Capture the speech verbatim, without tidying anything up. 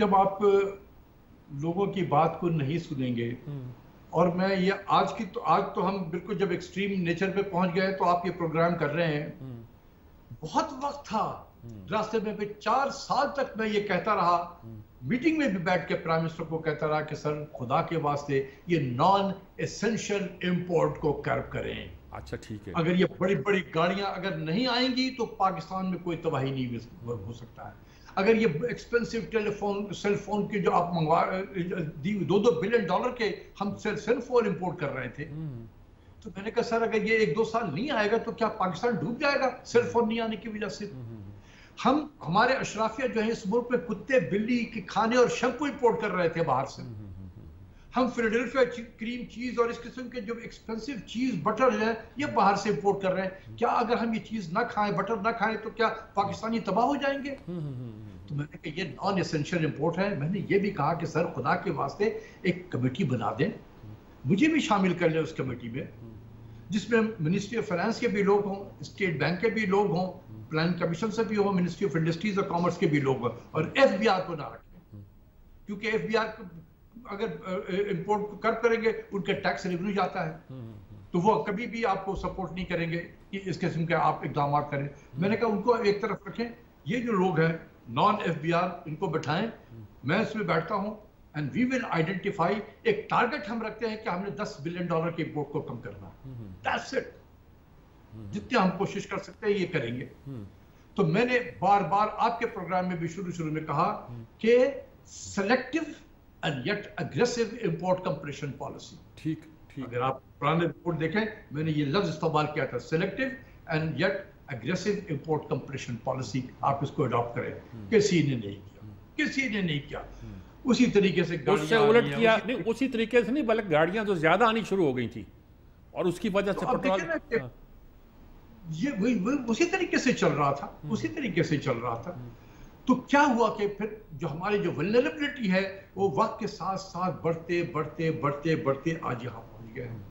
जब आप लोगों की बात को नहीं सुनेंगे, और मैं ये आज की तो आज तो हम बिल्कुल जब एक्सट्रीम नेचर पे पहुंच गए तो आप ये प्रोग्राम कर रहे हैं, बहुत वक्त था रास्ते में पे चार साल तक मैं ये कहता रहा, मीटिंग में भी बैठ के प्राइम मिनिस्टर को कहता रहा कि सर खुदा के वास्ते ये नॉन एसेंशियल इम्पोर्ट को कर्ब करें। अच्छा ठीक है, अगर ये बड़ी बड़ी गाड़ियां अगर नहीं आएंगी तो पाकिस्तान में कोई तबाही नहीं हो सकता है। अगर ये एक्सपेंसिव टेलीफोन सेलफोन के जो आप मंगवा दो दो बिलियन डॉलर के हम सेलफोन इंपोर्ट कर रहे थे, तो मैंने कहा सर अगर ये एक दो साल नहीं आएगा तो क्या पाकिस्तान डूब जाएगा सेलफोन नहीं आने की वजह से? हम हमारे अशराफिया जो है इस मुल्क में कुत्ते बिल्ली के खाने और शैम्पू इंपोर्ट कर रहे थे बाहर से। हम फिलाडेल्फिया क्रीम चीज और इस किस्म के जो एक्सपेंसिव चीज बटर है ये बाहर से इंपोर्ट कर रहे हैं। क्या अगर हम ये चीज ना खाएं, बटर ना खाएं, तो क्या पाकिस्तानी तबाह हो जाएंगे? तो मैंने कहा ये नॉन एसेंशियल इंपोर्ट है। मैंने ये भी कहा कि सर खुदा के वास्ते एक कमेटी बना दें, मुझे भी शामिल कर लें उस कमेटी में, जिसमें मिनिस्ट्री ऑफ फाइनेंस के भी लोग हों, स्टेट बैंक के भी लोग हों, प्लानिंग कमीशन से भी हों, मिनिस्ट्री ऑफ इंडस्ट्रीज और कॉमर्स के भी लोग हों, और एफ बी आर को ना रखें, क्योंकि एफ बी आर अगर इंपोर्ट कर्ब करेंगे उनका टैक्स रेवेन्यू जाता है, तो वो कभी भी आपको सपोर्ट नहीं करेंगे कि इस किस्म के आप इकदाम करें। मैंने कहा उनको एक तरफ रखें, ये जो लोग हैं नॉन एफबीआर इनको बैठाएं, मैं इसमें बैठता हूं, एंड वी विल आइडेंटिफाई एक टारगेट हम रखते हैं कि हमने दस बिलियन डॉलर के इंपोर्ट को कम करना, दैट्स इट, जितने हम कोशिश कर सकते हैं ये करेंगे। तो मैंने बार बार आपके प्रोग्राम में भी शुरू शुरू में कहा कि selective And yet aggressive import compression policy. ठीक ठीक, अगर आप पुराने रिपोर्ट देखें मैंने ये लफ्ज इस्तेमाल किया था, selective and yet aggressive import compression policy, आप इसको अडॉप्ट करें। किसी ने नहीं किया, किसी ने नहीं किया। उसी तरीके से उससे उलट किया, नहीं उसी तरीके से नहीं बल्कि गाड़ियां जो ज्यादा आनी शुरू हो गई थी और उसकी वजह से पेट्रोल ये वही उसी तरीके से चल रहा था, उसी तरीके से चल रहा था। तो क्या हुआ कि फिर जो हमारी जो वल्नरेबिलिटी है वो वक्त के साथ साथ बढ़ते बढ़ते बढ़ते बढ़ते आज यहाँ पहुँच गए हैं।